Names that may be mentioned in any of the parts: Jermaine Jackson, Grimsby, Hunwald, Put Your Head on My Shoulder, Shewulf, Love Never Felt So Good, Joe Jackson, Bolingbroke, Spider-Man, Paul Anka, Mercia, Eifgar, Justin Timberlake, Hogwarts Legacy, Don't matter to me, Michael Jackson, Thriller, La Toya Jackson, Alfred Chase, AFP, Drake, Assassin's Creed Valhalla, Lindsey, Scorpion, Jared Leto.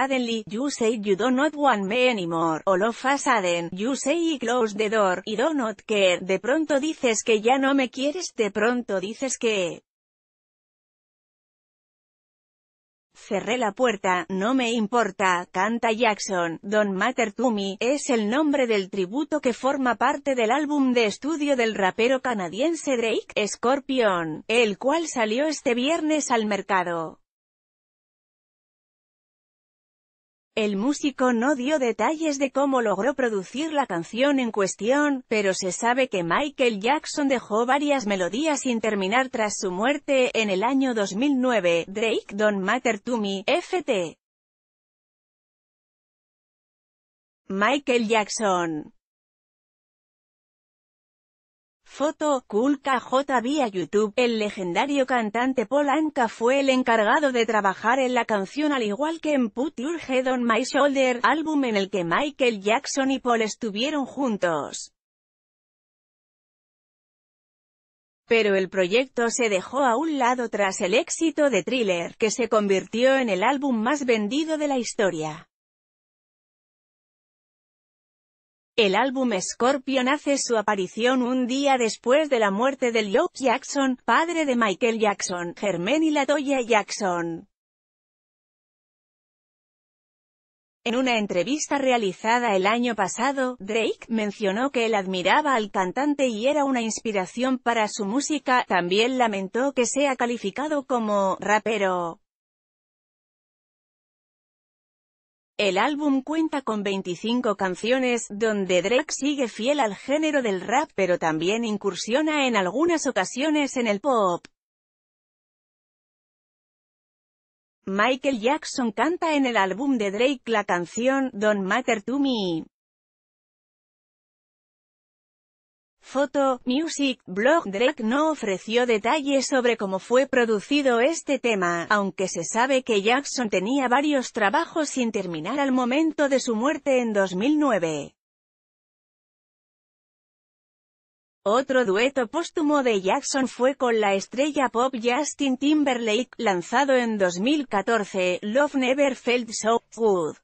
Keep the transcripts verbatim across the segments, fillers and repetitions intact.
suddenly, you say you do not want me anymore, all of a sudden, you say close the door, I do not care, de pronto dices que ya no me quieres, de pronto dices que... Cerré la puerta, no me importa, canta Jackson. Don't Matter to Me es el nombre del tributo que forma parte del álbum de estudio del rapero canadiense Drake, Scorpion, el cual salió este viernes al mercado. El músico no dio detalles de cómo logró producir la canción en cuestión, pero se sabe que Michael Jackson dejó varias melodías sin terminar tras su muerte, en el año dos mil nueve, Drake, Don't Matter to Me, F T Michael Jackson. Foto, Cool K J vía YouTube. El legendario cantante Paul Anka fue el encargado de trabajar en la canción al igual que en Put Your Head on My Shoulder, álbum en el que Michael Jackson y Paul estuvieron juntos. Pero el proyecto se dejó a un lado tras el éxito de Thriller, que se convirtió en el álbum más vendido de la historia. El álbum Scorpion hace su aparición un día después de la muerte de Joe Jackson, padre de Michael Jackson, Jermaine y La Toya Jackson. En una entrevista realizada el año pasado, Drake mencionó que él admiraba al cantante y era una inspiración para su música. También lamentó que sea calificado como rapero. El álbum cuenta con veinticinco canciones, donde Drake sigue fiel al género del rap, pero también incursiona en algunas ocasiones en el pop. Michael Jackson canta en el álbum de Drake la canción Don't Matter to Me. Foto, Music, Blog. Drake no ofreció detalles sobre cómo fue producido este tema, aunque se sabe que Jackson tenía varios trabajos sin terminar al momento de su muerte en dos mil nueve. Otro dueto póstumo de Jackson fue con la estrella pop Justin Timberlake, lanzado en dos mil catorce, Love Never Felt So Good.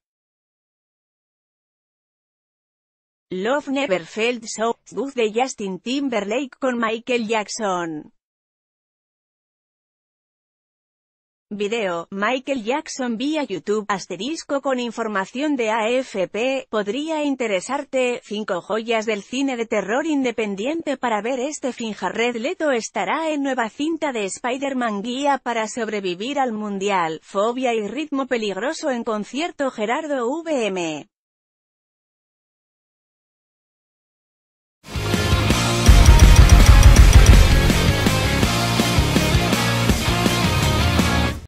Love Never Felt So Good de Justin Timberlake con Michael Jackson. Video, Michael Jackson vía YouTube, asterisco con información de A F P, podría interesarte, cinco joyas del cine de terror independiente para ver este fin. Jared Leto estará en nueva cinta de Spider-Man, guía para sobrevivir al mundial, fobia y ritmo peligroso en concierto. Gerardo V M